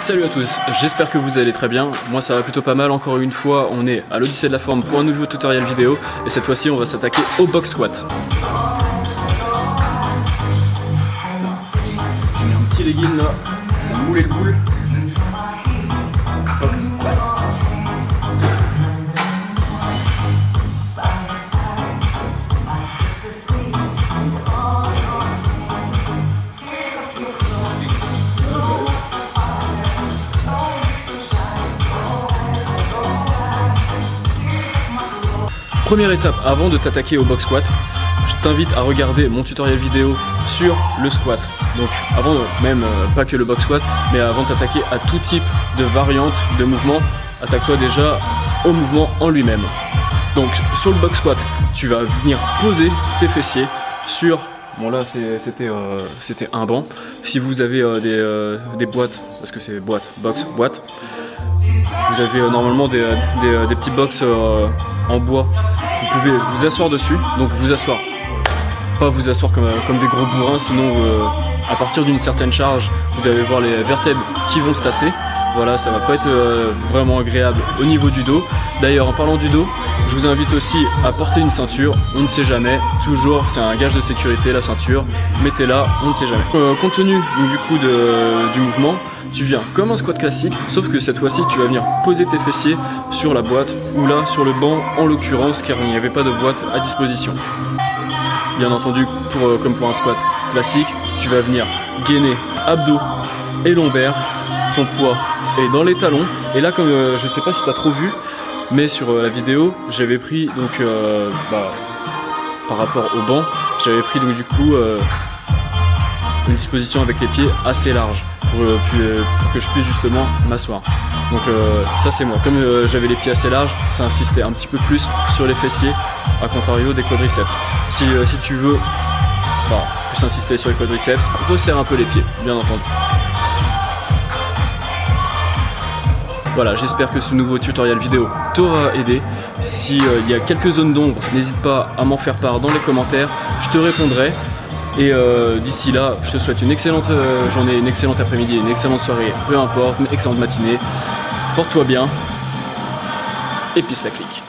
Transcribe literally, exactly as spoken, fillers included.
Salut à tous, j'espère que vous allez très bien, moi ça va plutôt pas mal. Encore une fois, on est à l'Odyssée de la Forme pour un nouveau tutoriel vidéo et cette fois-ci on va s'attaquer au box squat. Putain, j'ai mis un petit legging là, ça me moulait le boule. Box squat. Première étape, avant de t'attaquer au box squat, je t'invite à regarder mon tutoriel vidéo sur le squat. Donc avant, même euh, pas que le box squat, mais avant de t'attaquer à tout type de variante de mouvement, attaque-toi déjà au mouvement en lui-même. Donc sur le box squat, tu vas venir poser tes fessiers sur... Bon là c'était euh, un banc. Si vous avez euh, des, euh, des boîtes, parce que c'est boîte, box, boîte, vous avez euh, normalement des, des, des petits box euh, en bois. Vous pouvez vous asseoir dessus, donc vous asseoir, pas vous asseoir comme, comme des gros bourrins, sinon euh, à partir d'une certaine charge, vous allez voir les vertèbres qui vont se tasser. Voilà, ça va pas être euh, vraiment agréable au niveau du dos. D'ailleurs, en parlant du dos, je vous invite aussi à porter une ceinture, on ne sait jamais, toujours c'est un gage de sécurité la ceinture, mettez-la, on ne sait jamais. Euh, compte tenu donc, du coup de, euh, du mouvement, tu viens comme un squat classique, sauf que cette fois-ci tu vas venir poser tes fessiers sur la boîte ou là sur le banc en l'occurrence car il n'y avait pas de boîte à disposition. Bien entendu, pour, euh, comme pour un squat classique, tu vas venir gainer abdos et lombaires, ton poids est dans les talons et là comme euh, je sais pas si tu as trop vu, mais sur euh, la vidéo j'avais pris donc euh, bah, par rapport au banc, j'avais pris donc du coup euh, une disposition avec les pieds assez large. Pour, pour que je puisse justement m'asseoir. Donc euh, ça c'est moi. Comme euh, j'avais les pieds assez larges, ça insistait un petit peu plus sur les fessiers, à contrario des quadriceps. Si, euh, si tu veux bah, plus insister sur les quadriceps, resserre un peu les pieds, bien entendu. Voilà, j'espère que ce nouveau tutoriel vidéo t'aura aidé. Si euh, il y a quelques zones d'ombre, n'hésite pas à m'en faire part dans les commentaires, je te répondrai. Et euh, d'ici là, je te souhaite une excellente euh, journée, une excellente après-midi, une excellente soirée, peu importe, une excellente matinée. Porte-toi bien et peace la clique.